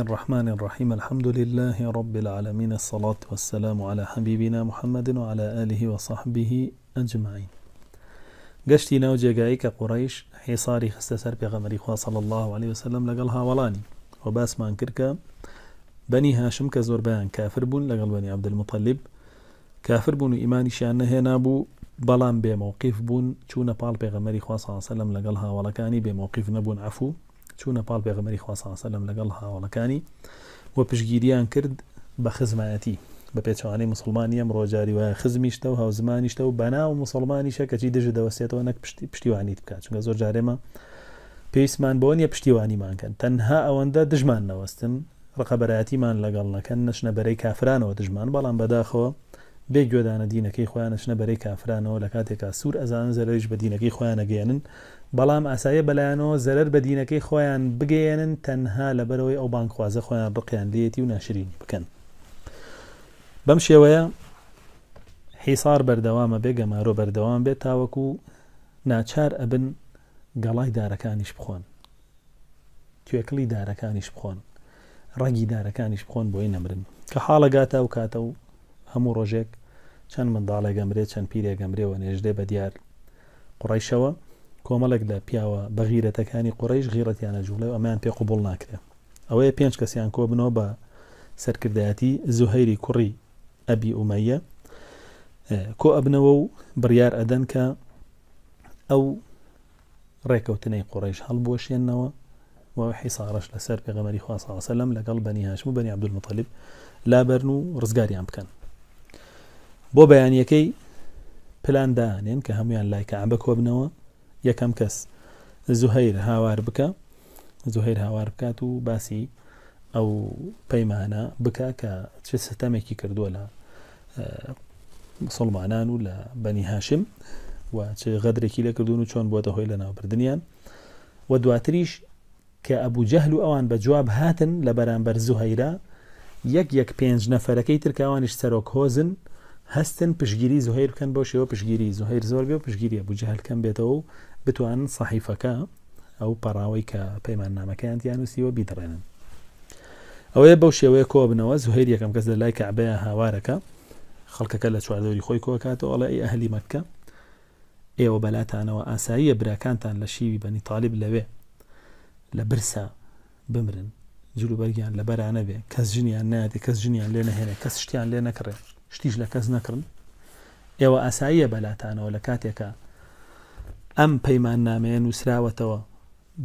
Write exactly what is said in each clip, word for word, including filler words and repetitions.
الرحمن الرحيم. الحمد لله رب العالمين، الصلاة والسلام على حبيبنا محمد وعلى آله وصحبه أجمعين. قشتي ناو جاقايك قريش حصاري خستسر بغمري خواه صلى الله عليه وسلم لقلها ولاني وباس ما انكرك بني هاشم كزربان كافر بون لقل بني عبد المطلب كافر بون وإيماني شانه نابو بلان بموقف بون چون بال بغمري خواه صلى الله عليه وسلم لقلها ولكاني بموقف نبون عفو چون پال پیغمبری خواه صلی الله علیه و سلم لگل هاولکانی و پشگیریان کرد به خزماتی به پیچوانی مسلمانیم رو جاری و خزمیشته و هاوزمانیشته و بناو مسلمانیشه که چی دژ دوستیت و نک پشتیوانیت بکات چون زور جاری ما پیسمان بونی پشتیوانی مان کن تنها اونده دژمان نوستن رقبراتی مان لگل نکن نشنه برای کافران و دژمان بلان بداخو بێگوێدانە دینەکەی خۆیانشنە بەرەی کافرانەوە لە کاتێکا سوور ئەزان زەرریش بە دینەکەی خۆیانە گەێنن، بەڵام ئاسایە بەلایەنەوە زەرەر بە دینەکەی خۆیان بگەێنن تەنها لەبەرەوەی ئەو بانخوازە خۆیان بقیان لێتی و ناشرینی بکەن. بەم شێوەیە حیسار بەردەوامە بێگەمارۆ بەردەوام بێت تاوەکو ناچار ئەبن گەڵای دارەکانیش بخۆن، توێکلی دارەکانیش بخۆن، ڕەنگی دارەکانیش بخۆن بۆی نەمرن کە حاڵەگاتە و کاتە و هەموو ڕۆژێک چەند منداڵێ گەمرێت چەند پیرێ گەمرێەوە نێژدێ بە دیار قوڕیشەوە کۆمەڵێک لە پیاوە بە غیرەتەکانی قوڕیش غیرەتیانە جوڵێ و ئەمەیان پێ قوبوڵ ناکرێ. ئەوەیە پێنج کەسیان کۆ بنەوە بە سەرکردایەتی زوهەیری کوڕی ئەبی ئومەیە کۆ ئەبنەوە و بڕیار ئەدەن کە ئەو ڕێکەوتنەی قوڕیش هەڵبوەشێننەوە و حیسارش لەسەر پێغەمبەری خوا صلی الله علیه و سلم لەگەڵ بەنی هاشم و بەنی عەبدولموطەلیب لابەرن و ڕزگاریان بکەن. بۆ بەیانیەکەی پلاندانێن کە هەمویان لای کەعبە کۆبنەوە. یەکەم کەس زوهەیر هاوار بکە، زوهەیر هاوار بکات و باسی ئەو پەیمانە بکە کە چ ستەمێکی کردووە لە مسلمانان و لە بەنی هاشم و چ غەدرێکی لەکردوون و چۆن بۆتە هۆی لە ناوبردنیان. و دواتریش کە ئەبوو جەهل و ئەوان بە جواب هاتن لە بەرامبەر زوهەیرە، یەک یەک پێنج نەفەرەکەی ترکاوانش سەرۆک هۆزن هەستن پشگیری زوهەیر بکەن بۆ شێوە پشگیری زوهەیر زۆر بێ و پشگیری ئەبوو جەهل کەم بێتەوە و بتوانن سەحیفەکە ئەو پەڕاوی کە پەیماننامەکەیان تیانووسیوە بیدڕێنن. ئەوەیە بەو شێوەیە کۆ بنەوە. زوهەیر یەکەم کەس لە لای کەعبەیە هاوارەکە، خەڵکەکە لە چواردۆری خۆی کۆکاتەوە ئەڵێ ئەی ئەهلی مەککە، ئێوە بەلاتانەوە ئاساییە براکانتان لە شیوی بەنی تاڵیب لەوێ لە برسا بمرن، جلوبەرگیان لە بەرانە بێ، کەس ژنیان نایەتێ، کەس ژنیان لێ نەهێنێ، کەس شتیان لێ نەکڕێ، شتیش لە کەس نەکردن. ئێوە ئاساییە بەلاتانەوە لە کاتێکە ئەم پەیمان نامەیە نووسراوەتەوە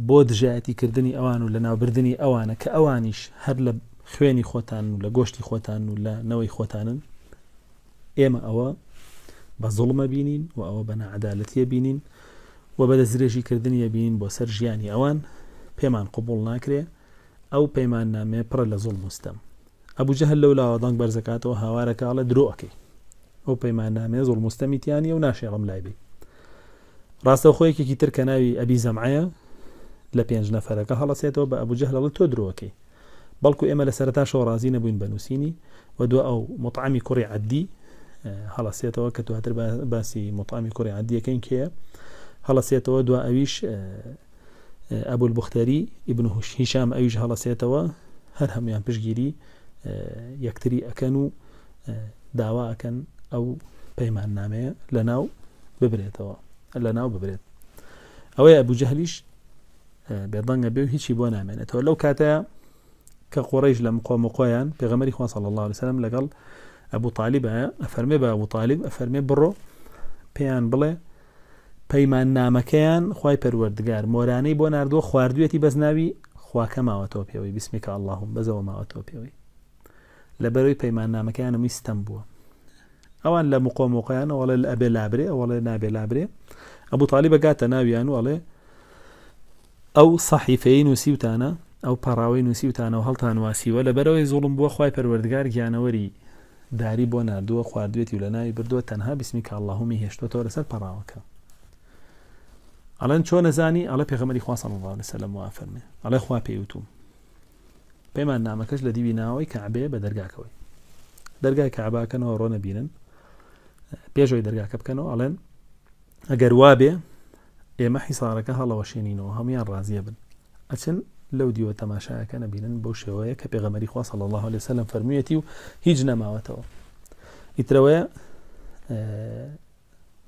بۆ دژایەتی کردنی ئەوان و لە ناوبردنی ئەوانە کە ئەوانیش هەر لە خوێنی خۆتان و لە گۆشتی خۆتان و لە نەوەی خۆتانن. ئێمە ئەوە بە زوڵمە بینین و ئەوە بە نەعەدالەتیە بینین و بە دەستدرێژی کردنیە بینین بۆ سەر ژیانی ئەوان، پێمان قبوڵ ناکرێ. ئەو پەیمان نامەیە پڕە لە زوڵم و ستەم. ئەبوو جەهل لەولاوە دەنگ بەرزەکاتەوە هاوارەکەڵە درۆکەی ئەو پەیمانامێ زۆر مستەمیتیانی و ناشێڵم لای بێ. ڕاستەوخۆیەکێکی تر کە ناوی ئەبی زەمعە لە پێنج نەفەرەکە هەڵەسێتەوە بە ئەبوو جەهل لەڵە تۆ درۆکەی، بەڵکو ئێمە لە سەرەتا شەو ڕازی نەبووین بە نووسینی و دووە ئەو مطعمی کوڕی عەدی هەڵەسێتەوە کە دواتر باسی مطعمی کوڕی عەدیەکەین کێیە هەڵەسێتەوە. دووە ئەویش ئەبول بوختەری ئیبن هیشام ئەویش هەڵەسێتەوە. هەر هەمویان پشگیری یەکتری ئەکەن و داوا ئەکەن ئەو پەیمان نامەیە لە ناو ببرێتەوە لە ناو ببرێت. ئەوەیە ئەبوو جەهلیش بێدەنگە بێ و هیچی بۆ نامێنێتەوە. لەو کاتەیە کە قوڕیش لە مقۆمەقۆیان پێغەمبەری خوا صلی الله علیه وسلم لەگەڵ ئەبوو تاڵیب ئەفەرمێ بە ئەبوو تاڵیب ئەفەرمێ بڕۆ پێیان بڵێ پەیمان نامەکەیان خوای پەروەردگار مۆرانەی بۆ ناردووە خواردوێتی بەزناوی خواکە ماوەتەوە پێوەی بسمیکە اللهم بەزەوە ماوەتەوە پێوەی لە بەرەوەی پەیمان نامەکەیانەوەی ستەم بووە. ئەوان لە مقۆمۆقیان ئەوڵێ ئەبێ لابرێ ئەوڵێ نابێ لابرێ. ئەبوو تاڵیب بەگاتە ناویان وڵێ ئەو سەحیفەی نووسیوتانە ئەو پەڕاوی نووسیوتانە و هەڵتان واسیوە لە بەرەوەی زوڵم بووە خوای پەروەردگار گیانەوەری داری بۆ ناردووە خواردوێتی و لە ناوی بردووە تەنها بسمیکە اللهمی هێشتوەوە لەسەر پەڕاوەکە. ئەڵەن چۆ نەزانی ئەڵە پێغەمبەری خوا صلی الله علیه و سلم وا فەرمێ ئەڵێ خوا پێیوتوم. پەیمان نامەکەش لە دیوی ناوەی کەعبێ بە دەرگاکەوەی دەرگای کەعباکەنەوە ڕۆنە بینن پێشەوەی دەرگاکە بکەنەوە. ئەڵێن ئەگەر وا بێ ئێمە حیسارەکە هەڵەوەشێنینەوە هەمویان ڕازیە بن ئەچن لو دیو تماشا کن بینن بوشویه که پیغمبری خدا صلی الله علیه و سلم فرمیتیو هیچ نماوته ایتروی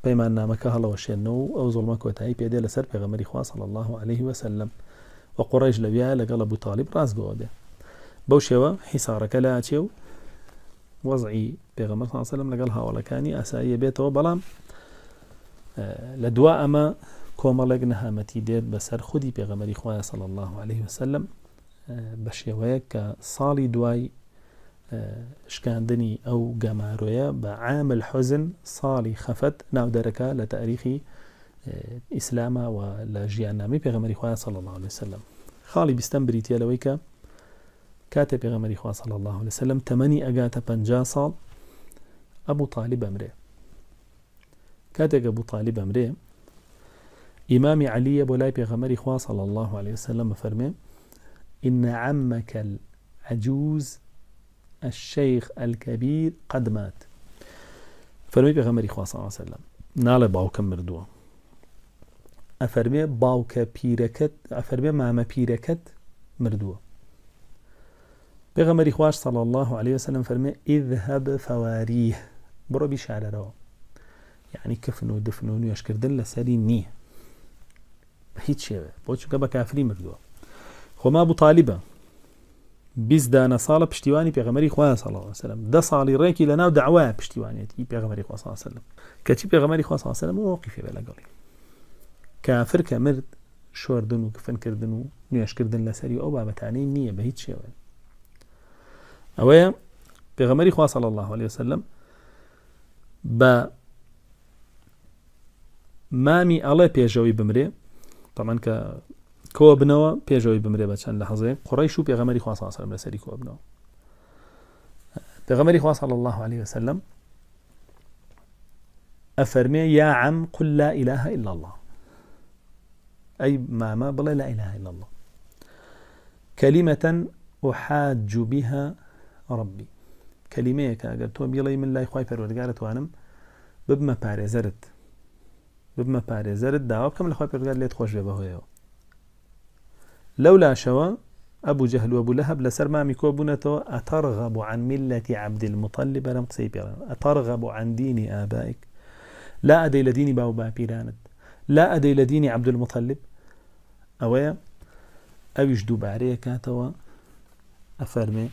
پیمان نامه که هلا وشنو او ظلم کوتای پیاده لسر پیغمبری خدا صلی الله علیه و سلم و قریش لبیه لقال ابو طالب راس گوده بوشویه حصار کلاتیو وضعی پیغمبر صلی الله علیه و سلم لقال هاولا کانی اسایی بیت و بلام لدوا اما کۆمەڵێک نەهامەتی دێت بەسەر خودی پێغەمبەری خوایە صلی الله علیه وسلم بە شێوەیە کە ساڵی دوای شکاندنی ئەو گەمارۆیە بە عام الحوزن ساڵی خەفەت ناودەرەکە لە تاریخی ئیسلامە و لە ژیاننامەی پێغەمبەری خوایە صلی الله علیه وسلم خاڵی بیستەم بریتیە لەوەی کە کاتێ پێغەمبەری خوا صلی الله علیه وسلم تەمەنی ئەگاتە پەنجا ساڵ ئەبوو طالیب ئەمرێ کاتێک ئەبوو طالیب ئەمرێ إمام علي بولاي بيغمري خواه صلى الله عليه وسلم فرمي إن عمك العجوز الشيخ الكبير قد مات فرمي بيغمري خواه صلى الله عليه وسلم ناله باوكا مردوه أفرمي باوكا بيركت أفرمي ماما بيركت مردوه بيغمري خواه صلى الله عليه وسلم فرمي اذهب فواريه برو بشعر رو يعني كفنو دفنوني ويشكر دل سري نيه هیچ شێوێ بۆ چونکە بە کافری مردووە خۆما ئەبوو طالیبە بیست دانە ساڵە پشتیوانی پێغەمبەری خوا صلی الله علیه وسلم دە ساڵی ڕێکی لەناو داوایە پشتیوانێتی پێغەمبەری خوا صلی الله علیه وسلم کەچی پێغەمبەری خوا صلی الله علیه وسلم موقیفێ بێ لەگەڵی کافر کە مرد شۆردن و کفنکردن و نوێشکردن لەسەری ئەو بابەتانەی نییە بە هیچ شێوێ ئەوەیە پێغەمبەری خوا صلی الله علیه وسلم بە مامی ئەڵێ پێشەوەی بمرێ طبعا كو بنوا بيجوي بمري بچن لحظه قريش پیغمبري خوا صلى الله عليه وسلم لسري كو بنوا پیغمبري خوا صلى الله عليه وسلم افرمي يا عم قل لا اله الا الله اي ماما بلا لا اله الا الله كلمه احاج بها ربي كلمه كاغتو بيلي من لا خوي پروردگارت وانم بما پارزرت ببمە پارێزەرت داوا بکەم لە خوای پێرگار لێت خۆش بێ بەهۆیەوە لەو لاشەوە ئەبوو جەهل و ئەبوو لەهەب لەسەر مامی کۆبوونەتەوە ئەتەرغەب عن ملەتی عەبدالموطەلیب بەرەم قسەی پێڕێن ئەتەرغەب عن دینی ئابائیک لا ئەدەی لە دینی باو باپیرانت لا ئەدەی لە دینی عەبدالموطەلیب ئەوەیە ئەویش دووبارەیە کاتەوە ئەفەرمێ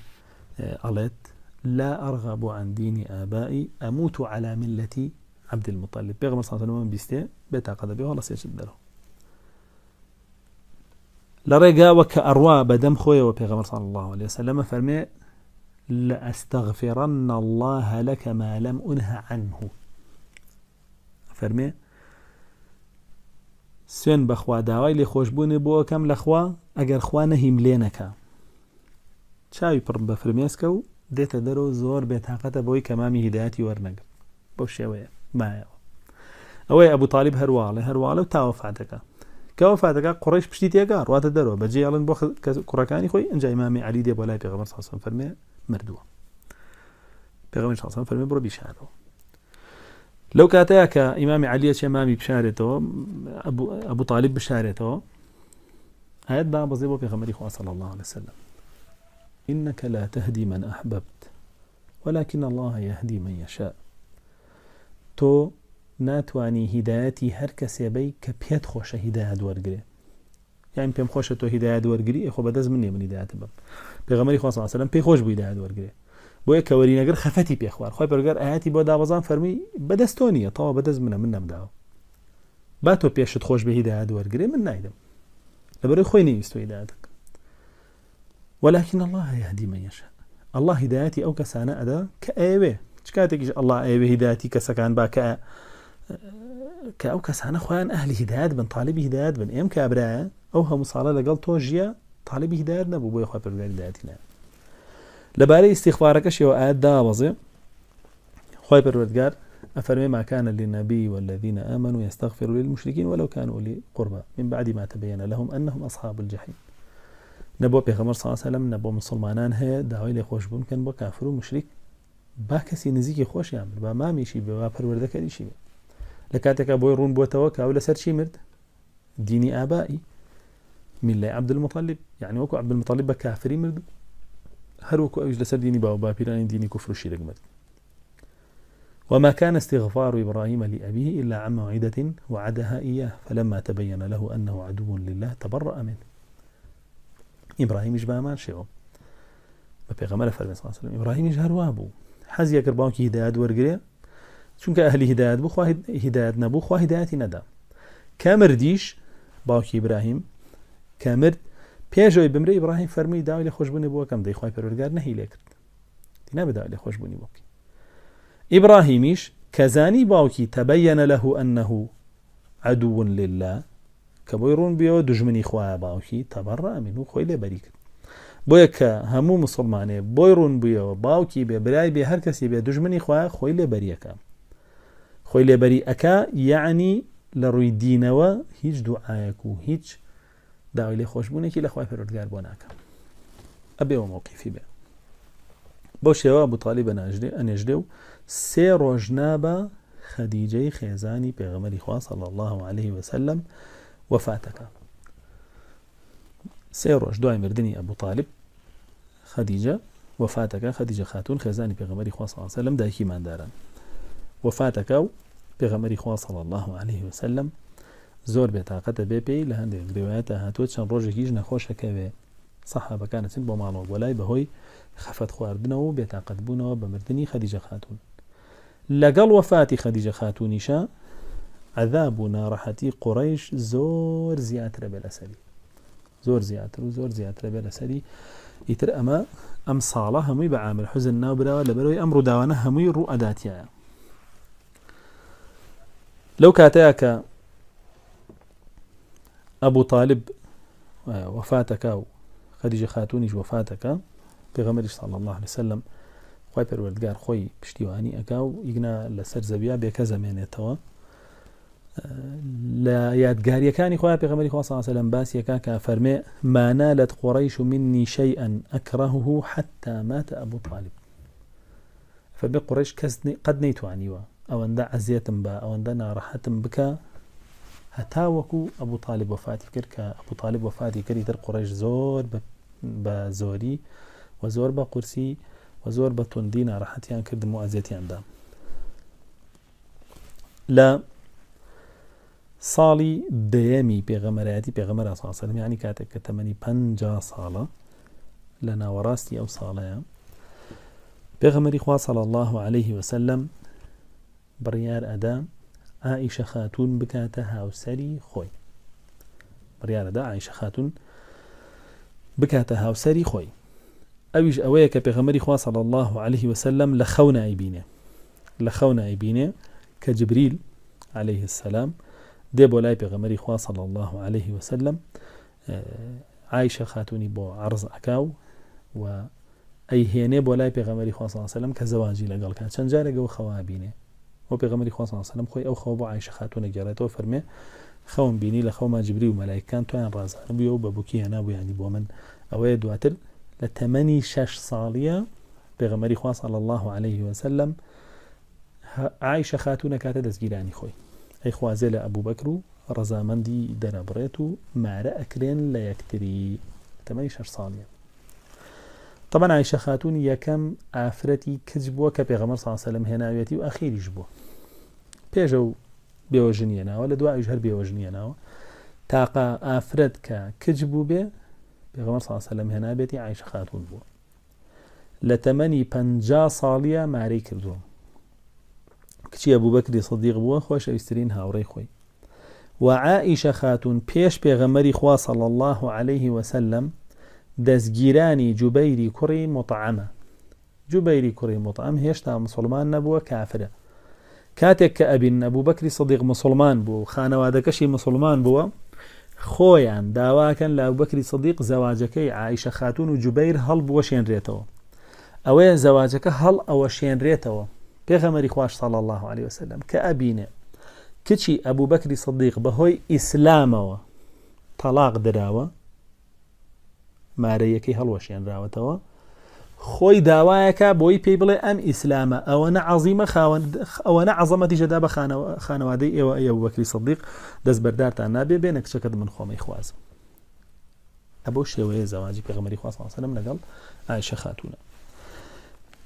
ئەڵێت لا ئەرغەب عن دینی ئابائی ئەموت على ملەتی عەبدالموطەلیب پێغەمبەر صلی الله علیه و سلم من بیستێ بێتاقەتە بێ هەڵە سێچت دەرەوە لە ڕێگاوە کە ئەڕوا بەدەم خۆیەوە پێغەمبەر صلی الله علیه و سلم فەرمێ لأستغفرن الله لك ما لم أنه عنه فەرمێ سوێن بەخوا داوای لێخۆشبوونی بۆ ئەکەم لە خوا ئەگەر خوا نەهیم لێ نەکا چاوی پڕ بە فرمێسکە و دێتە دەرەوە زۆر بێتاقەتە بۆی کە مامی هیدایەتی وەرنەگرت بۆ شێوەیە مایەوە ئەوەی ئەبوو طالیب هەرواڵێ هەرواڵە و تاوەفاتەکە کە وەفاتەکە قوڕیش پشتی تێگا ڕاتە دەرەوە بەجێ ئەڵێن بۆ کوڕەکانی خۆی ئەنجا ئیمامی عەلی دێ بۆ لای پێغەمبەر صلی الله علیه و سلم فەرمێ مردووە پێغەمبەر صلی الله علیه و سلم فەرمێ بڕۆ بیشارەوە لەو کاتەیە کە ئیمامی عەلیە چێ مامی بشارێتەوە ئەبوو طالیب بشارێتەوە ئایەت دابەزێ بۆ پێغەمبەری خوا صلی الله علیه و سلم إنك لا تهدي من أحببت ولكن الله يهدي من يشاء تۆ ناتوانی هیدایەتی هەر کەسێبەی کە پێت خۆشە هیدایەت وەرگێ یان پێم خۆشە تۆ هیدایەت وەرگری خۆ بەدەست من نیە من هیدایەت بم پێغەمبەری خوا صلی الله علیه و سلم پێی خۆش بوو هیدایەت وەرگێ بۆیە کە وەرینەگر خەفەتی پێ خوارد خۆی پەروەردگار ئاەتی بۆ دابەزان فەرمی بەدەست تۆ نییە تەواو بەدەست منە من نەمداوە با تۆ پێشت خۆش بە هیدایەت وەرگێ من نایدەم لەبەرەوەی خۆی نەویستۆ هیدایەتەکە ولكن الله يهدي من يشاء الله هیدایەتی ئەو کەسانە ئەدا کە ئەیەوێ چکاتێکیش ئەڵڵا ئەوێ هیدایەتی کەسەکان باکە کە ئەو کەسانە خۆیان ئەهلی هیدایەت بن تالیبی هیدایەت بن ئێم کابرایە ئەو هەموو ساڵە لەگەڵ تۆ ژیە تالیبی هیدایەت نەبوو بۆی خۆی پەروەردگار هیدایەتی نایە لەبارەی ئیستیغفارەکەشەوە ئایەت دابەزێ خۆی پەروەردگار ئەفەرمێ ما كان للنبي والذين آمنوا يستغفروا للمشركين ولو كانوا أولي قربى من بعد ما تبين لهم أنهم أصحاب الجحيم نەبوو پێغەمبەر صلی الله عليه وسلم نەبوو مسلمانان هەیە داوای لێخۆشبوون بکەن بۆ کافر و مشریک با کەسی نزیکی خۆشیان بێ با مامیشی بێ با پەروەردەکەریشی بێ لە کاتێکا بۆی ڕوون بۆتەوە کە ئەو لەسەر چی مرد دینی ئابائی ملة عبد المطلب يعني وكو عبد المطلب كافري مردو هر وكو اوج لسر ديني باو بابيران ديني كفر وشرك مد. وما كان استغفار إبراهيم لأبيه إلا عن موعدة وعدها إياه فلما تبين له أنه عدو لله تبرأ منه. إبراهيم إجبا مان شعو ببيغمال فرمي صلى الله عليه وسلم إبراهيم إجهر وابو حزي أكرباوك هدايات ورقرية چونك أهلي هدايات بو خواه هدايات نبو خواه هدايات ندا كامرديش باوك إبراهيم كامرد بيجوي بمري إبراهيم فرمي داوي لخوشبوني بو كم دي خواه پرورگار نهي لكرد دينا بداوي لخوشبوني بوكي إبراهيميش كزاني باوكي تبين له أنه عدو لله كبيرون بيو دجمني خواه باوكي تبرأ منه خواه لبريك بويك همو مسلماني بيرون بيو باوكي ببراي بي هر كسي بي دجمني خواه خواه لبريك خواه لبريك يعني لروي دينوا هيج دعايكو هيج دعوي لخوشبونيكي لخواه فرودگار بوناك أبي وموقفي بي بوشيوا أبو طالب أنجدو سي روجنابا خديجة خيزاني بيغمري خواه صلى الله عليه وسلم وفاتك سي روج دعي مردني أبو طالب خديجة وفاتك خديجة خاتون خيزاني بيغمري خواه صلى الله عليه وسلم دايكي من دارا وفاتك بيغمري خواه صلى الله عليه وسلم زور بطاقة بيبي لهندي رواياتها هاتوت شان روجك يجنا خوشك بي صحابة كانت بمعنى ولاي بهوي خفت خواردنو بطاقة بونو بمردني خديجة خاتون لقل وفاة خديجة خاتونيشا عذاب نارحتي قريش زور زياتر بالأسري زور زياتر وزور زياتر بالأسري يتر أما أم صالة همي بعامل حزن نابرا لبروي أمر داوانا همي رؤداتيا لو كاتاك أبو طالب وفاتك خديجة خاتونيش وفاتك بيغمرش صلى الله عليه وسلم خوي پروردگار خوي پشتیوانی اکاو یگنا لسر زبیا بك زمانتوا لا یادگار یکانی خوي پیغمبر خدا صلی الله عليه وسلم باس یکا کا فرمه ما نالت قريش مني شيئا اكرهه حتى مات ابو طالب فبقريش كزني قد نيتوانيوا او اند عزيتم با او اند نارحتم بك هتاوكو ابو طالب وفاتي كرك ابو طالب وفاتي كري در قريش زور بزوري وزور بقرسي وزور بتوندينا راحتيان كرد مؤازيتيان دام لا صالي ديامي بيغمراتي بيغمرا صلى الله عليه وسلم يعني كاتك تمني بنجا صالة لنا وراستي أو صالة بيغمري خوا صلى الله عليه وسلم بريار أدام عائشة خاتون بكاتها وسري خوي بريار أدام عائشة خاتون بكاتها وسري خوي اويش اويك بيغمري خوا صلى الله عليه وسلم لخونا ايبينه لخونا ايبينه كجبريل عليه السلام دي بولاي بيغمري خوا صلى الله عليه وسلم عائشة خاتوني بو عرض اكاو و ايهينه بولاي بيغمري خوا صلى الله عليه وسلم كزواجي لقال كان شنجارق وخوا ايبينه وبيغمري خوا صلى الله عليه وسلم خوي او خوا بو عائشة خاتون جارته فرمي خون بيني لخوا ما جبريل وملائكان توان رازان بيو ببوكي هنا بو يعني بو من اوي دواتر لتمني شش صالية بيغمري خوا صلى الله عليه وسلم عائشة خاتونة كاتا دزجيراني خوي أي خوازل أبو بكر رزامندي درابريتو مارا أكرين لا يكتري تمني شش صالية طبعا عائشة خاتون يكم عفرتي كجبوة كبيغمر صلى الله عليه وسلم هنا ويتي وأخير جبوة بيجو بيوجنينا ولا دواء يجهر بيوجنينا تاقا عفرتك كجبو بي بيغمر صلى الله عليه وسلم هنا بيتي عائشة خاتون بو لتمني پنجا صالية ماري كردو كشي أبو بكر صديق بو خوش أيسترين هاوري خوي وعائشة خاتون بيش بيغمري خوا صلى الله عليه وسلم دزجيراني جبيري كري مطعمة جبيري كري مطعم هيشتا مسلمان نبوة كافرة كاتك أبن أبو بكر صديق مسلمان بو خانوادكشي مسلمان بو خویان داوا کن لابوبکری صدیق زواجکی عایشه خاتون و جبیر هل بوشین ریتو اوه زواجک هل اوشین ریتو پیغمبری خواش صلی الله علیه وسلم که ابینه کچی ابو بکری صدیق بهوی اسلام و طلاق دراوه ماره یکی هل وشین راوتو خوی داوا که بوی پیبله ام اسلام او نه عظیمه او نه عظمتی جدا به خانواده ای و ابو بکر صدیق دز بردارت انا ببینک شکد من خومه خواز ابو شويه زواجی پیغمبری خدا صلی الله علیه و سلم لگل عایشه خاتون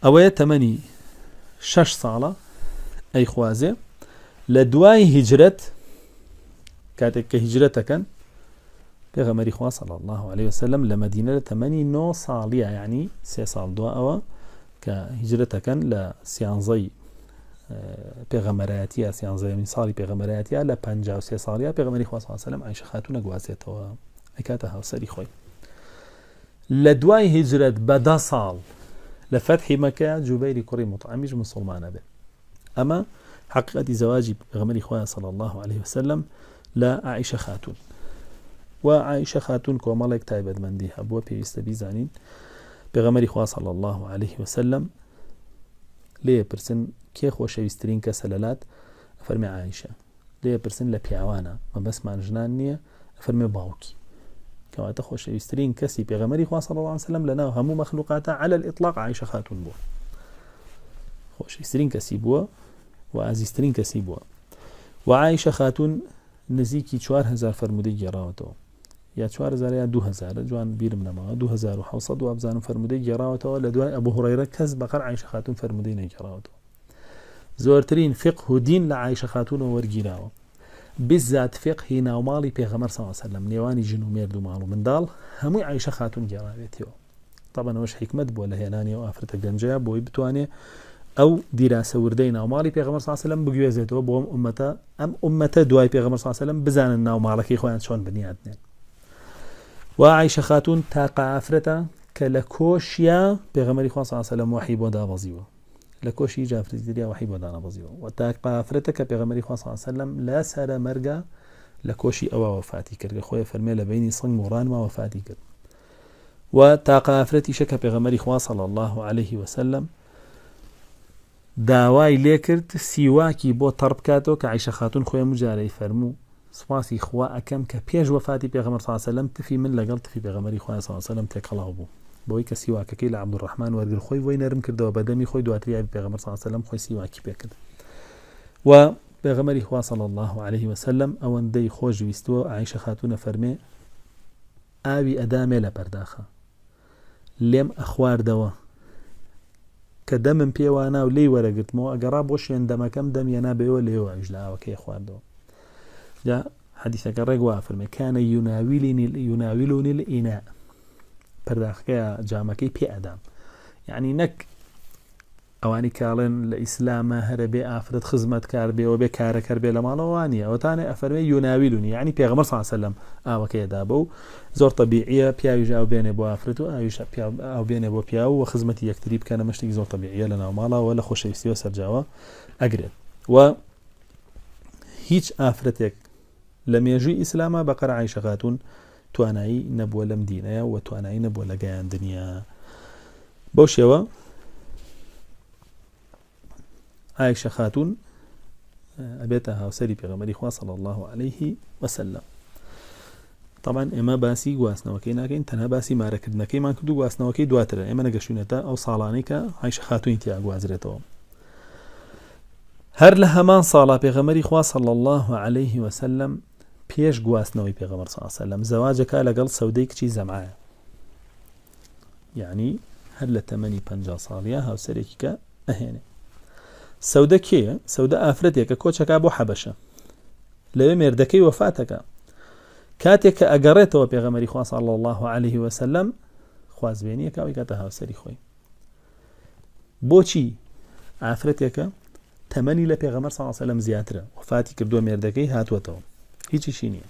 اوه تمنی شش ساله ای خوازه لدوای هجرت کاتک که هجرت کن پیغمبری خدا صلی الله علیه و سلم لمدینه تمنی نه سالی یعنی سه سال دو اوه که هجرت کن لسیانزی پیغمبراتیا سیانزی من سالی پیغمبراتیا لپنجاه سه سالیا پیغمبری خدا صلی الله علیه و سلم عایشه خاتون گوازه تو اکاته هاوسری خوی لدوای هجرت بدا سال لفتح مكة جبير كري مطعمج مسلمان به أما حقيقة زواج غمر إخوانه صلى الله عليه وسلم لا عائشة خاتون وعائشة خاتون كومالك تايبد من دي أبوه بيستبي زانين بغمر إخوانه صلى الله عليه وسلم ليه برسن كي خوشة يسترين كسلالات أفرمي عائشة ليه برسن لبيعوانا ما بس مع جنانية أفرمي باوكي كما تخوش يسترين كسي بغمري خواه صلى الله عليه وسلم لنا همو مخلوقاته على الإطلاق عائشة خاتون بوا خوش يسترين كسي بوا وعزيسترين كسي بوا وعائشة خاتون نزيكي چوار هزار فرمودي جراوتو يا چوار هزار يا دو هزار جوان بيرم نما دو هزار وحوصد وابزان فرمودي جراوتو لدوان أبو هريرة كز بقر عائشة خاتون فرمودي نجراوتو زورترين فقه دين لعائشة خاتون وورجيراو بالذات فقه ناومالي پیغمبر صلى الله عليه وسلم نيواني جنو ميردو مالو من دال همي عائشة خاتون جرابيتيو طبعا وش حكمت بو لهيناني وافرت گنجا بو بتواني او دراسه وردي ناومالي پیغمبر صلى الله عليه وسلم بگويزيتو بو امته ام امته دواي پیغمبر صلى الله عليه وسلم بزان ناومالكي خوان شلون بنياتن وعائشة خاتون تاقع افرتا كلكوشيا پیغمبر صلى الله عليه وسلم وحي بو دابازيو لكوشي جافر الزريا وحيبه دانا بزيو وتاقا فرتك بيغمري خاص صلى الله عليه وسلم لا سارة مرقا لكوشي أوا وفاتي كرق خويا فرمي لبيني صنم وران ما وفاتي كرق وتاقا فرتي شكا بيغمري خاص صلى الله عليه وسلم داواي ليكرت سيواكي بو تربكاتو كعيشة خاتون خويا مجاري فرمو سواسي خوا أكم كبيج وفاتي بيغمر صلى الله عليه وسلم تفي من لقلت في بيغمري خاص صلى الله عليه وسلم تكلاو بو بويك سيواك كيل عبد الرحمن ورد الخوي وين رم كردوا بدمي خوي دواتري عبد البيغمر صلى الله عليه وسلم خوي سيواك بيكد وبيغمر إخوة صلى الله عليه وسلم أون دي خوج ويستوى عائشة خاتون فرمي آبي أدامي لبرداخة لم أخوار دوا كدم بيوانا ولي ورقت مو أقراب وش عندما كم دم ينابي وليو عجلا وكي أخوار دوا جاء حديثك الرقوة فرمي كان يناولني يناولني الإناء پرداخکە جامەکەی پێ ئەدام یعنی نەک ئەوانی کاڵێن لە ئیسلامە هەرە بێ ئافرەت خزمەتکار بێەوە بێ کارەکەر بێ لە ماڵەوانیە ئەوتانێ ئەفەرمێ یوناویلونی یعنی پێغەمبەر صلی الله علیه و سلم ئاوەکەیەدا بە و زۆر تەبیعیە پیاویش ئاو بێنێ بۆ ئافرەت و ئاویش ئاو بێنێ بۆ پیاو و خزمەتی یەکتری بکەنە مەشتێکی زۆر تەبیعیە لە ناو ماڵەوە لە خۆشەویستیەوە سەرجاوە ئەگرێت و هیچ ئافرەتێک لە مێژووی ئیسلامە بەقەر عایشە خاتون توانایی نبووە لەم دینەیە و توانایی نبووە لە گەیاندنیە بەو شێوە عایشە خاتون ئەبێتە هاوسەری پێغەمبەری خوا صلی الله عليه وسلم طبعا ئێمە باسی گواستنەوەکەی ناکەین تەنها باسی مارەکردنەکەیمان کردو و گواستنەوەکەی دواترە ئێمە نەگەشوینەتە ئەو ساڵانەی کە عایشە خاتوونی تیا گوازرێتەوە هەر لە هەمان ساڵا پێغەمبەری خوا صلی الله عليه وسلم پیش گواستنەوەی پێغەمبەر صلی الله علیه و سلم زەواجەکە لەگەڵ سەودەی کچی زەمعە یعنی هەر لە تەمەنی پەنجا ساڵیە هاوسەرێکی کە ئەهێنێ سەودە کێیە؟ سەودە ئافرەتێکە کۆچەکە بۆ حەبەشە لەوێ مێردەکەی وەفاتەکە کاتێک کە ئەگەڕێتەوە پێغەمبەری خوا صلی الله علیه و سلم خوازبێنیەکە ئەوەی کاتە هاوسەری خۆی بۆچی ئافرەتێکە تەمەنی لە پێغەمبەر صلی الله علیه و سلم زیاترە وەفاتی کردووە مێردەکەی هاتووەتەوە هیچیشی نییە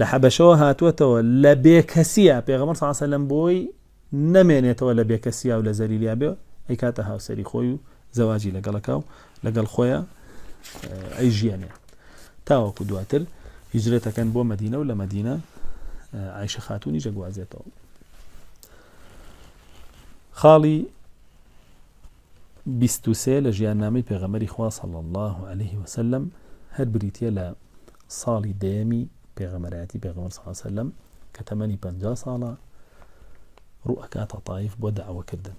لە حەبەشەوە هاتووەتەوە لە بێکەسیە پێغەمبەر صلی الله علیه و سلم بۆی نەمێنێتەوە لە بێکەسیە و لە زەریلیا بێ ئەی کاتە هاوسەری خۆی و زەواجی لەگەڵەکە و لەگەڵ خۆیە ئەی ژیانێ تاوەکو دواتر هیجرەتەکەن بۆ مەدینە و لە مەدینە عایشە خاتونی جەگوازێتەوە خاڵی بیست و سێ لە ژیاننامەی پێغەمبەری خوا صلی الله علیه و سلم هەر بریتیە لە ساڵی دەیەمی پێغەمبەرایەتی پێغەمبەر صلی الله علیه و سلم کە تەمەنی پەنجا ساڵە ڕوو ئەکاتە تایف بۆ داواکردن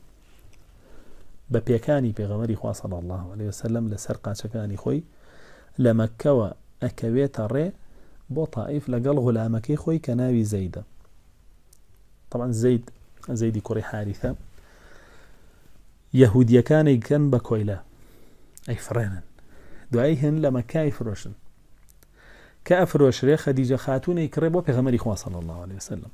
بە پێکانی پێغەمبەری خوا صلی الله علیه و سلم لەسەر قاچەکانی خۆی لە مەکەوە ئەکەوێتە ڕێ بۆ تایف لەگەڵ غولامەکەی خۆی کە ناوی زەیدە طبعا زيد زيدی کوڕی حارثە یەهودیەکانی گەن بە کۆیلە ئەیفڕێنن دوایی هێن لە مەکە ئەیفرۆشن کە ئەفرۆشرێ خەدیجە خاتوونەی کڕێ بۆ پێغەمەری خوا صلی الله علیه وسلم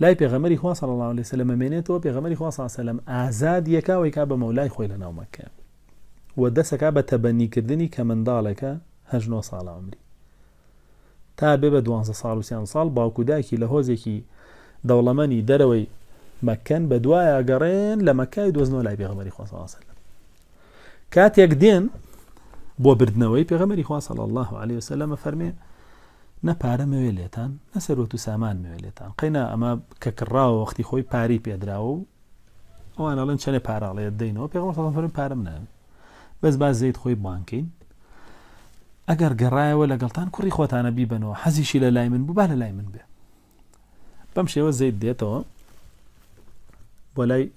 لای پێغەمەری خوا صلی الله علیه وسلم ئەمێنێتەوە پێغەمەری خوا صلی الله علیه وسلم ئازادیەکاوەی کا بە مەولای خۆی لەناو مەکە و دەسەکا بە تەبەنیکردنی کە منداڵەکە هەژدە ساڵە عمری تا بێ بە دوانزە ساڵ و سیان ساڵ باوکو دایکی لە هۆزێکی دەوڵەمەندی دەرەوەی مەکەن بە دوایە گەڕێن لە مەکای دۆزنەوە لای پێغەمبەری خوا صلی الله علیه وسلم کاتێک دێن بۆ بردنەوەی پێغەمبەری خوا صلی الله علیه وسلم فەرمێ نە پارە مەوێ لێتان نە سەرۆت و سامان مەوێ لێتان قەینا ئەمە کە کڕاوە وەختی خۆی پاری پێدراوە و ئەوانە ئەڵێن چەندێ پارەڵێ دەینەوە پێغەمبەر صلی الله علیه وسلم فەرمێ پارەم ناوێ بەس با زەید خۆی بانکەین ئەگەر گەڕایەوە لەگەڵتان کوڕی خۆتانە بیبەنەوە حەزیشی لە لای من بوو با لە لای من بێ بەم شێوە زەید دێتەوە بۆ لای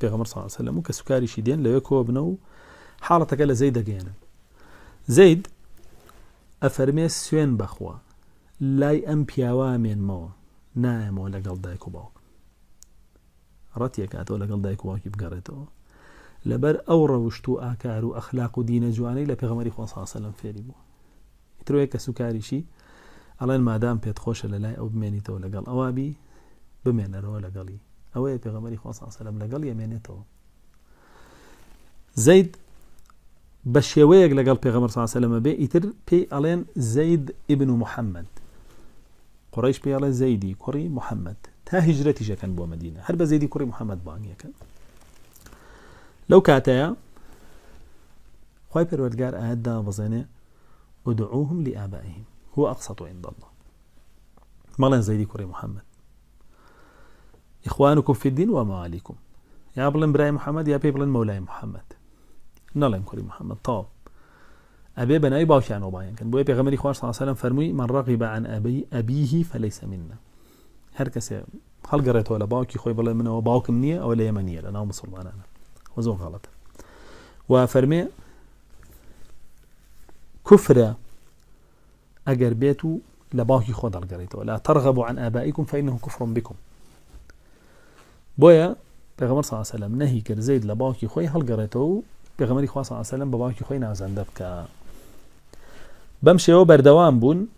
پێغەمبەر صلی الله علیه وسلم و کە سوکاریشی دێن لەوێ کۆ بنە و حاڵەتەکە لە زەید دەگەێنن زەید ئەفەرمێ سوێن بەخوا لای ئەم پیاوە ئامێنمەوە نایەمەوە لەگەڵ دایک و باوک ڕەتیەکاتەوە لەگەڵ دایک و باوکی بگەڕێتەوە لەبەر ئەو ڕەوشت و ئاکار و ئەخلاق و دینە جوانەی لە پێغەمبەری خوا صلی الله علیه وسلم فێری بووە ئیترۆیە کە سوکاریشی ئەڵێن مادام پێت خۆشە لە لای ئەو بمێنیتەوە لەگەڵ ئەوابی بمێنەرەوە لەگەڵی ئەوەیە پێغەمبەری خوا صلی الله علیه وسلم لەگەڵ ئەمێنێتەوە زەید بە شێوەیەک لەگەڵ پێغەمبەر صلی الله علیه وسلم بێ ئیتر پێی ئەڵێن زەید ئیبن محەممەد قوڕەیش پێی ئەڵێ زەیدی کوڕی محەممەد تا هیجرەتیشەکەن بۆ مەدینە هەر بە زەیدی کوڕی محەممەد بانگیەکەن لەو کاتەیە خوای پەروەردگار ئاەت دابەزێنێ ودعوهم لآبائهم هو أقسط عند الله مالا زيدي كوري محمد إخوانكم في الدين ومواليكم يا بلن براي محمد يا بلن مولاي محمد نالين كوري محمد طاب أبي بناي باوشان وباين كان بوي بيغمري خوار صلى الله عليه وسلم فرمي من رغب عن أبي أبيه فليس منا هركسي خلق ريتو لباوكي خوي بلن منه وباوك منية أو لا يمنية لأنه مسلمان أنا وزون غلط وفرمي كفرة اگر بيتو لباوكي خو دەڵگەڕێتەوە لا ترغبوا عن آبائكم فإنه كفر بكم بويا پێغەمبەر صلى الله عليه وسلم نهي کرد زەید لە باوکی خۆی هەڵگەڕێتەوە پێغەمبەری خوا صلى الله عليه وسلم بە باوکی خۆی نازەندە بکە بەم شێوە بەردەوام بوون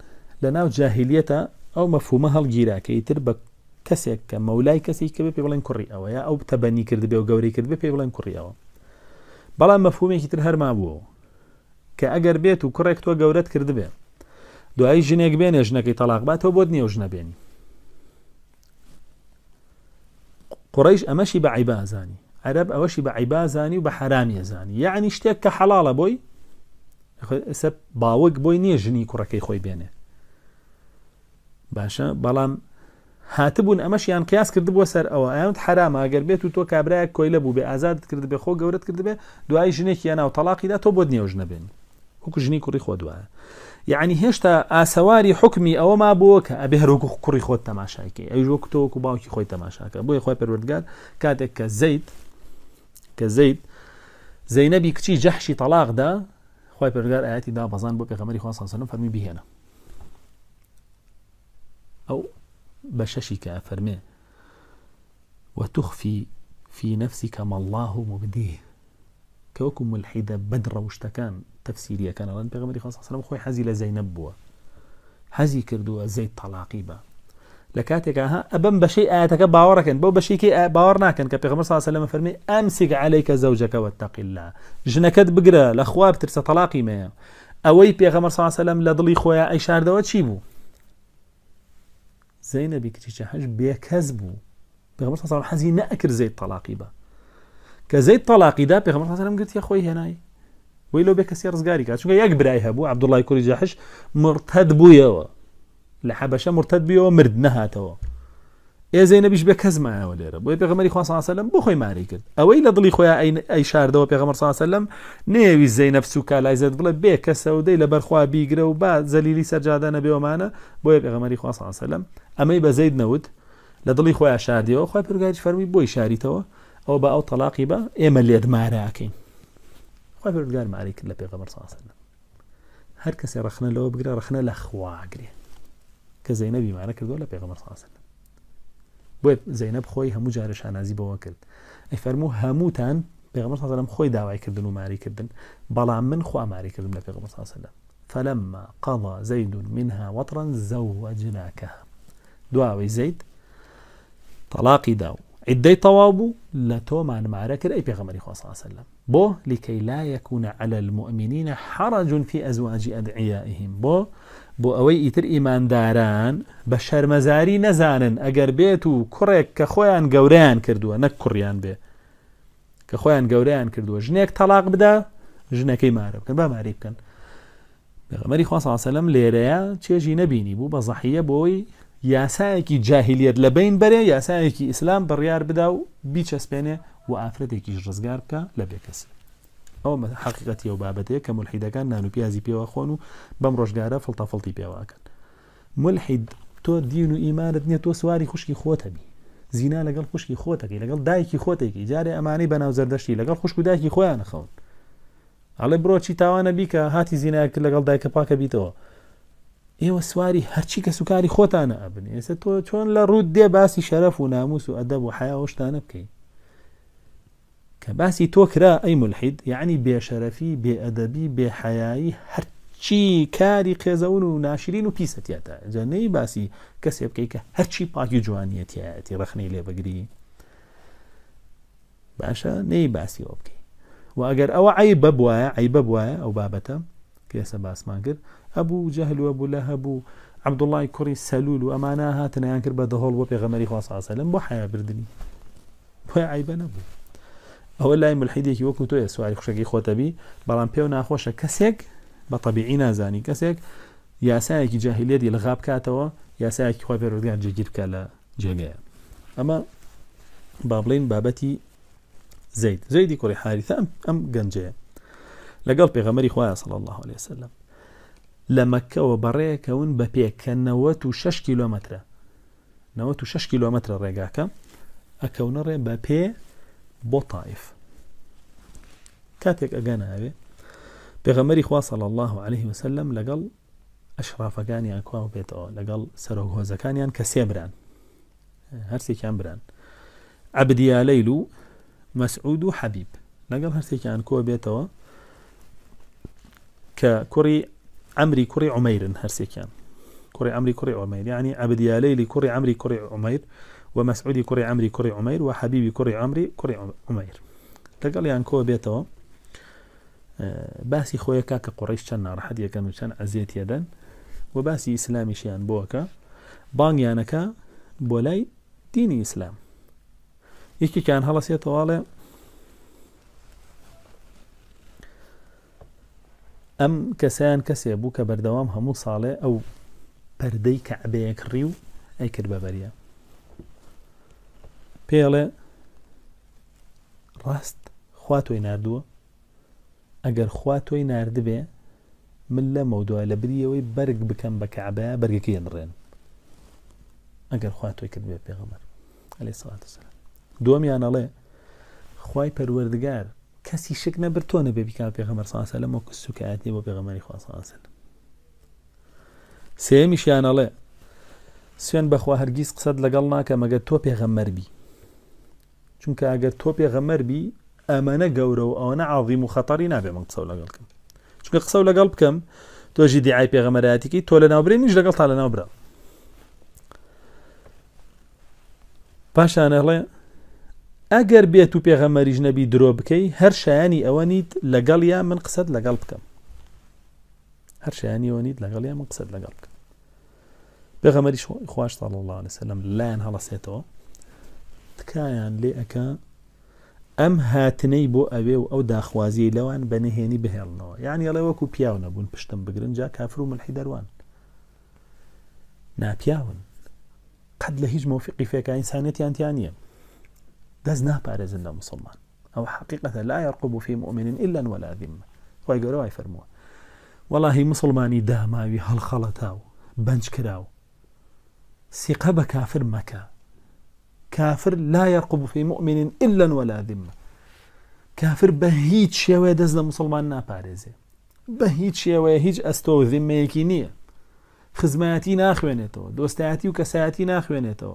لەناو جاهلیەتە ئەو مەفهومە هەڵگیرا کە ئیتر بە کەسێک کە مەولای کەسێک کە بێ پێی بڵێن کوڕی ئەوە یا ئەو تەبەنی کرد بێ و گەورەی کرد بێ پێی بڵێن کوڕی ئەوە بەڵام مەفهومێکی تر هەرما بووە کە ئەگەر بێت و کوڕێک تۆ گەورەت کرد بێ دوایی ژنێک بێنێ ژنەکەی تەلاق باتەوە بۆ نییە ژنە بێنی قوڕەیش ئەمەشی بە عیبا زانی عەرەب ئەوەشی بە عیبا زانی و بە حەرامیە زانی یعنی شتێک کە حەڵاڵە بۆی ئەسە باوەک بۆی نییە ژنی کوڕەکەی خۆی بێنێ باشە بەڵام هاتبوون ئەمەشیان قیاس کرد بووە سەر ئەوە ئەوەت حەرامە ئەگەر بێت و تۆ کابرایەک کۆیلە بوو بێ ئازادت کرد بێ خۆ گەورەت کرد بێ دوایی ژنێکی یاناو تەلاقیدا تۆ بۆ نییە ژنە بێنی وەکو ژنی کوڕی خۆ دوایە يعني هێشتا ئاسەواری حکمی ئەوە ما بووە کە ئەبێ هەروەکو کوڕی خۆت تەماشاکەی ئەویش وەکو تۆ وەکو باوکی خۆی تەماشاکە بۆیە خوای پەروەردگار کاتێک کە زەید کە زەید زەینەبی کچی جەحشی تەلاقدا خوای پەروەردگار ئاەتی دابەزاند بۆ پێغەمبەری خوا صلی الله علیه وسلم فەرمی بهێنە ئەو بە شەشی کە فەرمێ وتخفی فی نەفسیکە ما الله مبدیه کە وەکو ملحیدە بەد ڕەوشتەکان تفسیریە کە ئەڵێن پێغەمبەری خوا صلی الله علیه وسلم خۆی حەزی لە زەینەب بووە حەزی کردووە زەید تەلاقی بە لە کاتێکا ها ئەبەم بەشەی ئاەتەکە باوەڕەکەن بەو بەشەی باوەڕ ناکەن کە پێغەمبەر صلی الله علیه وسلم فەرمی ئەمسک عەلەیکە زەوجەکە وەتەقی الله ژنەکەت بگرە لە خوا بترسە تەلاقی مەیە ئەوەی پێغەمبەر صلی الله علیه وسلم لە دڵی خۆیە ئەیشاردەوە چی بوو زەینەبی کچی جەحش بێکەس بوو پێغەمبەر صلی الله علیه وسلم حەزی نەکرد زەید تەلاقی بە کە زەید تەلاقیدا پێغەمبەر صلی الله علیه وسلم گوتیە خۆی هێنای وی لەو بێ کەسی ڕزگاری کات چونکە یەک برای هەبوو عەبدوڵڵای کوڕی جەحش مرتد بوویەوە لە حەبەشە مرتد بوویەوە مرد نەهاتەوە ئێ زەینەبیش بێ کەس مایەوە لێرە بۆیە پێغەمبەری خوا صلی الله علیه وسلم بۆ خۆی ماری کرد ئەوەی لە دڵی خۆی ئەیشاردەوە پێغەمبەر صلی الله علیه وسلم نەیەویست زەینەب سوکا لای زەید بڵێ بێ کەسە و دەی لەبەر خوا بیگرە و با زەلیلی سەرجادا نەبێوەمانە بۆیە پێغەمبەری خوا صلی الله علیه وسلم ئەمەی بە زەید نەوت لە دڵی خۆی ئاشاردیەوە خوای پەروەردگاریش فەرمی بۆی شاریتەوە ئەوە بە ئەو تەلاقی بە ئێمە لێت ماراکەین خوای پەروەردگار ماری کرد لە پێغەمبەر صلی الله علیه وسلم هەر کەسێ ڕەخنە لەوە بگرە ڕەخنە لە خوا ئەگرێ کە زەینەبی مارە کردووە لە پێغەمبەر صلی الله علیه وسلم بوي زينب خوي همو جارش انازي بوكل اي فرمو هموتان پیغمبر صلی الله علیه و سلم خوی دعوای کردن و ماری کردن بلام من خو ماری کردن لپاره پیغمبر صلی الله علیه و سلم فلما قضى زيد منها وطرا زوجناكها دعوای زید طلاقی داو عده طوابو لتومان ماری کرد ای پیغمبر خدا صلی الله علیه و سلم بو لكي لا يكون على المؤمنين حرج في ازواج ادعيائهم بو بو اوي اتر ايمان داران بشر مزاري نزانن اگر بيتو كرك كخوان گوران کردو نك كريان به كخوان جوريان كردوا جنيك طلاق بدا جنيك مارب كان با مارب كان بيغمري خاص على سلام ليريا تشي نبيني بو بضحيه بوي يا سايكي جاهليه لبين بري يا سايكي اسلام بريار بداو بيتش اسبانيا وافريتيكي جزغاركا لبيكسي او حقيقتي وبابتي كملحد كان نانو بيازي بي واخونو بمروجغاره فلطفلتي بي واكن ملحد تو دينو ايمانت ني تو سواري خشكي خوتبي زینا لەگەڵ خوشکی خۆتەکەی لەگەڵ دایکی خۆتێکی جارێ ئەمانەی بەناو زەردەشتی لەگەڵ خوشک و دایکی خۆیان نەخەون ئەڵێ برۆچی تاوانە بی کە هاتی زینا کرد لەگەڵ دایکە پاکە بیتەوە ئێوە سواری هەرچی کە سوکاری خۆتانە ئەبن ئێستا تۆ چۆن لە ڕوود دێ باسی شەرەف و ناموس و ئەدەب و حیا و شتانە بکەی کە باسی تۆ کرا ئەی مولحید یعنی بێشەرەفی بێئەدەبی بێحەیایی هەرچی کاری قێزەون و ناشرین و پیسەتیاتە جا نەی باسی کەسێ بکەی کە هەرچی پاکی جوانیەتیایەتی ڕخنەی لێ بەگری باشە نەی باسیەوە بکەی و ئەگەر ئەوە عەیبە بوایە عەیبە بوایە ئەو بابەتە کە ئێستا باسمان کرد ئەبوو جەهل و ئەبوو لەهەب و عەبدوڵڵای کوڕی سەلول و ئەمانە هاتنەیان کرد بە دەهۆڵ بۆ پێغەمبەری خوا صلی الله عەلەیهی وسەلەم بۆ حیا بردنی بۆیە عەیبە نەبوو ئەوە لای ملحیدێکی وەکو تۆیە سواری خوشەکەی خۆتەبی بەڵام پێو ناخۆشە کەسێک بە تەبیعی نازانی کەسێک یاسایەکی جاهیلیەتی لەغا بکاتەوە یاسایەکی خۆی پەروەردگار جێگیر بکە لە جێگەیە ئەمە با بڵێین بابەتی زەید زەیدی کوڕی حارثە ئەم گەنجەیە لەگەڵ پێغەمبەری خوایە صلی الله علیه وسلم لە مەکەوە بەڕێکەون بە پێ کە نەوەت و شەش کیلۆمەترە نەوەت و شەش کیلۆمەترە ڕێگاکە ئەکەونە ڕێ بە پێ بۆ تایف کاتێک ئەگەناوێ پێغەمبەری خوا صلی الله علیه وسلم لەگەڵ ئەشرافەکانیان کواو بێتەوە لەگەڵ سەرۆکهۆزەکانیان کە سێ بران هەرسێکیان بران عەبدیا لەیل و مەسعود و حەبیب لەگەڵ هەرسێکیان کۆ بێتەوە کە کوڕی عەمری کوڕی عومەیرن هەرسێکیان کوڕی عەمری کوڕی عومەیر یعنی عەبدیا لەیلی کوڕی عەمری کوڕی عومەیر ومەسعودی کوڕی عەمری کوڕی عومەیر و حەبیبی کوڕی عەمری کوڕی عومەیر لەگەڵیان کۆ بێتەوە باسی خۆیەکە کە قوڕیش چەند ناڕەحەت یەکەن و چەند ئەزیەت یەدەن و باسی ئیسلامیشیان بۆکە بانگیانەکە بۆ لای دینی ئیسلام یەکێکیان هەڵەسێتەوەڵێ ئەم کەسیان کەسێ بوو کە بەردەوام هەموو ساڵێ ئەو پەردەی کەعبەیەک ڕیو ئەی کرد بەبەریە پێڵێ ڕاست خوا تۆی ناردووە ئەگەر خوا تۆی ناردبێ من لە مەودووە لە بریەوەی بەرگ بکەم بە کەعبە بەرگەکەی نڕێن ئەگەر خوا تۆی کرد بێ پێغەمبەر عەلەیهی سەڵاتو وەسەلام دووەمیان ئەڵێ خوای پەروەردگار کەسی شک نەبرد تۆ نەبێ بیکا پێغەمبەر صلی الله عەلەیهی وسەلەم وەکو سوکایەتێ بۆ پێغەمبەری خوا صلی الله عەلەیهی وسەلەم سێمیشیان ئەڵێ سوێن بەخوا هەرگیز قسەت لەگەڵ ناکەم ئەگەر تۆ پێغەمبەر بی چونکە ئەگەر تۆ پێغەمبەر بی ئەمەە گەورە و ئەوەنە عاظیم و خەتەری نابێ من قسە لەگەڵ بکەم چونکە قسە لەگەڵ بکەم تۆژی دیعای پێغەمەرایەتێکی تۆ لە ناوبرێ نیش لەگەڵ تا لە ناوبرا پاشان ئەڵێ ئەگەر بێت و پێغەمەریش نەبی درۆ بکەی هەر شایانی ئەوە نیت لەگەڵ یا من قسەت لەگەڵ بکەم هەر شایانی ئەوە نیت لەگەڵ یا من قسەت لەگەڵ بکەم پێغەمەریش خواشت صلی الله علیه وسلم لایەن هەڵەسێتەوە تکایان لێ ئەکا ئەم هاتنەی بۆ ئەوێ و ئەو داخوازی لەوان بەنهێنی بهێڵنەوە یعنی ئەڵێ وەکو پیاو نەبوون پشتم بگرن جا کافر و ملحی دەروان ناپیاون قەت لە هیچ مۆفقی فێکا ئینسانێتیان تیان نییە دەست ناپارێزن لە مسلمان ئەو حەقیقەتە لا یەرقوب فی مؤمن ئیلا وەلا ذیمە خی گەورە وای فەرمووە وەڵاهی مسلمانی داماوی هەڵخەڵەتاو بەنج کراو سیقە بە کافر مەکە كافر لا يرقب في مؤمن إلا ولا ذمة كافر بهيج شوية دزل مسلمان نابارزه بهيج شوية هيج أستو ذمة يكينية خزماتي ناخوينتو دوستاتي وكساتي ناخوينتو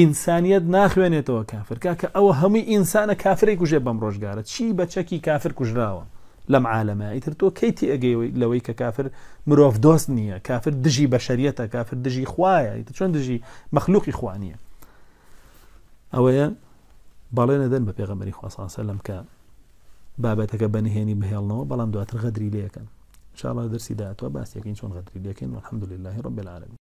ئینسانیت ناخوێنێتەوە کافر کاکە ئەوە هەمووی ئینسانە کافرێک کوژێ بەم ڕۆژگارە چی بەچەکی کافر کوژراوە لەم عالەمە ئیتر تۆ کەی تێ ئەگەیەوەی لەوەی کە کافر مرۆڤ دۆست نییە کافر دژی بەشەریەتە کافر دژی خوایە ئیتر چۆن دژی مەخلوقی خوا نییە ئەوەیە بەڵێ نەدەن بە پێغەمبەری خوا صلی الله علیه و سلم کە بابەتەکە بەنهێنی بهێڵنەوە بەڵام دواتر غەدری لێ ئەکەن ان شاء الله درسي دعوة وباس يقين شون غدري لكن والحمد لله رب العالمين.